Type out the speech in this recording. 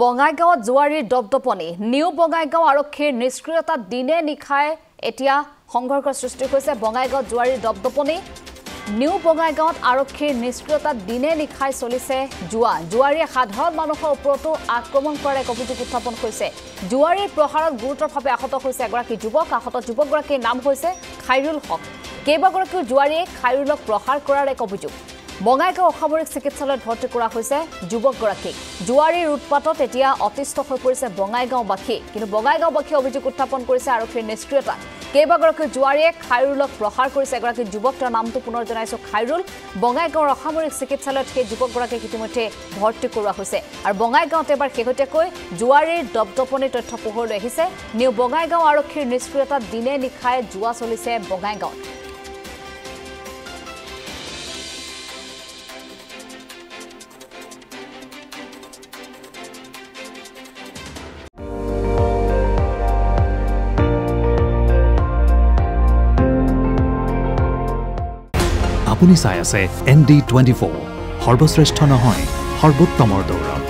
Bongaigaon Zuari Dobdoponi, New Bongaigaon Arokhir Niskriota Dine Nikai, Etia, Hongor Costrucose, Bongaigaon Zuari Dobdoponi, New Bongaigaon Arokhir Niskriota Dine Nikai Solise, Jua, Juari Hadhor Manoho Proto, Akromon Kore Kopitapon Hose, Juari Prohara Gut of Hapahoto Hose, Graki Jubok, Ahoto Jubograki Nam Hose, Khairul Hok, Kebagoraku Juari, Khairul Prohar Kora Kopuju. Bongaigaon Khabarik Sikitsalat Bhorti Kora Hoise, Jubok Goraki, Juari Utpatot Etia, Otista Hoi Porise, Bongaigaon Baki, Kintu Bongaigaon Baki Obhijog Uththapon Korise Arokhir Niskriota, Kebagorakiu Juariye Khairulok Prohar Korise, Egoraki Jubokor Namto Punor Jonaisu Khairul, Bongaigaon Khabarik Sikitsalat Sei Jubok Goraki Itimodhye Bhorti Kora Hoise, Aru Bongaigaon Ebar Shehotiyakoi, Juarir Dobdoponi Totthyo Pohorloi Ahise, New Bongaigaon Arokhir Niskriota Dine Nikhai Jua Cholise Bongaigaon. আপুনি চাই আছে ND24 সর্বশ্রেষ্ঠ নহয় সর্বোত্তমৰ দৌৰ